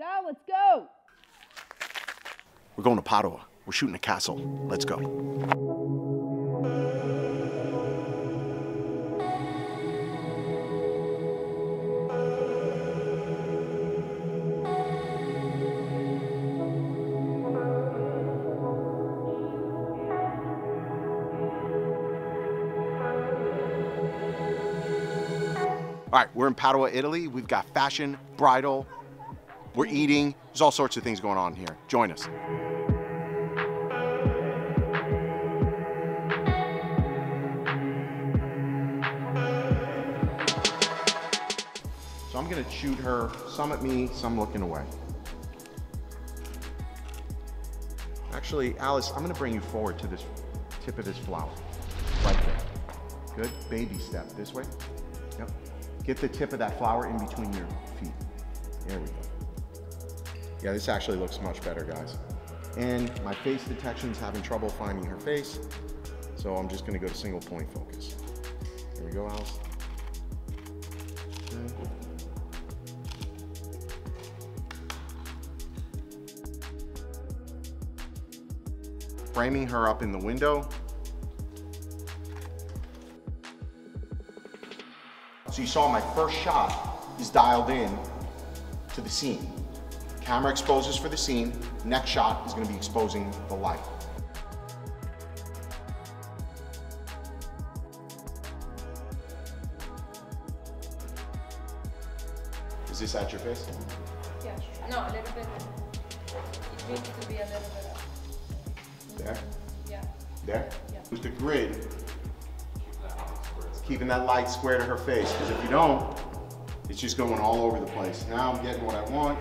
Sal, let's go. We're going to Padua. We're shooting a castle. Let's go. All right, we're in Padua, Italy. We've got fashion, bridal, we're eating. There's all sorts of things going on here. Join us. So I'm gonna shoot her, some at me, some looking away. Actually, Alice, I'm gonna bring you forward to this tip of this flower, right there. Good, baby step, this way, yep. Get the tip of that flower in between your feet. There we go. Yeah, this actually looks much better, guys. And my face detection's having trouble finding her face, so I'm just gonna go to single point focus. There we go, Alice. Okay. Framing her up in the window. So you saw my first shot is dialed in to the scene. Camera exposes for the scene. Next shot is going to be exposing the light. Is this at your face? Yeah. No, a little bit. It needs to be a little bit up. There? Yeah. There? Yeah. With the grid. Keeping that light square to her face, because if you don't, it's just going all over the place. Now I'm getting what I want.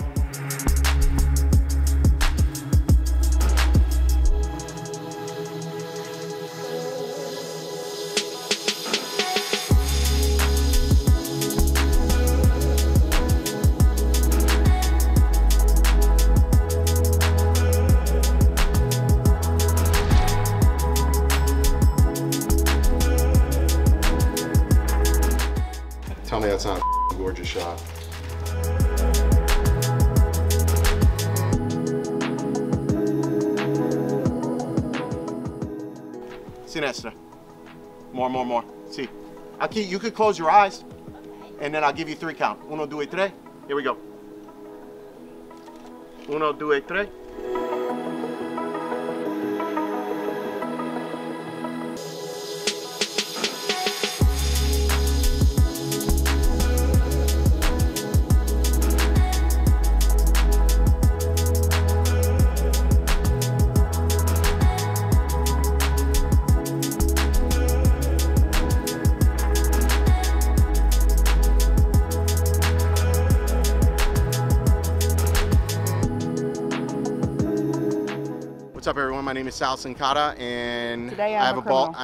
Tell me that's not a gorgeous shot. Sinesta. More. See. You could close your eyes, and then I'll give you three count. Uno, due, tre. Here we go. Uno, due, tre. What's up, everyone? My name is Sal Cincotta, and today I have a bald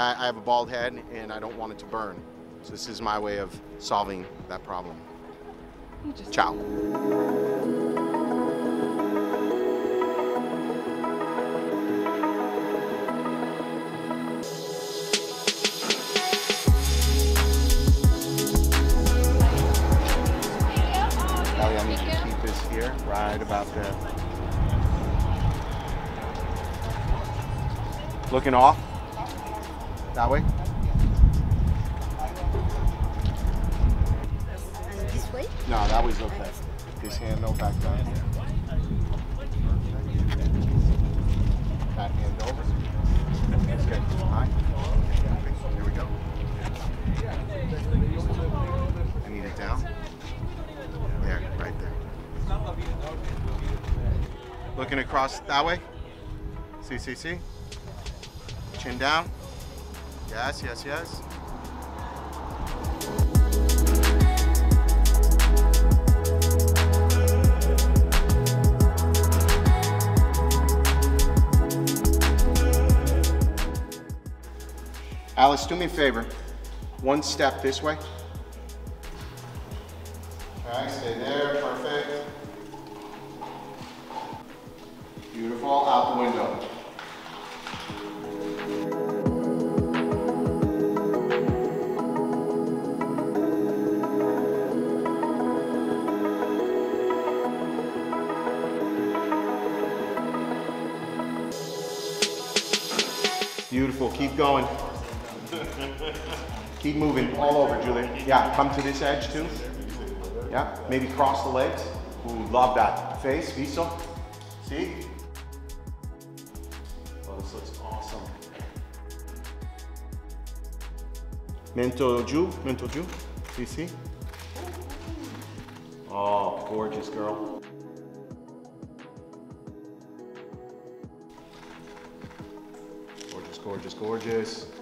head, and I don't want it to burn. So this is my way of solving that problem. Ciao. I need you to keep this here, right about there. Looking off, that way. This way? No, that way's okay. This hand, no, back down. That hand over. Okay, all right. Here we go. I need it down. There, right there. Looking across that way. See. Chin down. Yes. Alice, do me a favor. One step this way. All right, stay there, perfect. Beautiful, out the window. Beautiful, keep going. Keep moving all over, Julie. Yeah, come to this edge too. Yeah, maybe cross the legs. Ooh, love that. Face, viso. See? Oh, this looks awesome. Mento giù, you see? Oh, gorgeous girl. Gorgeous, gorgeous, gorgeous.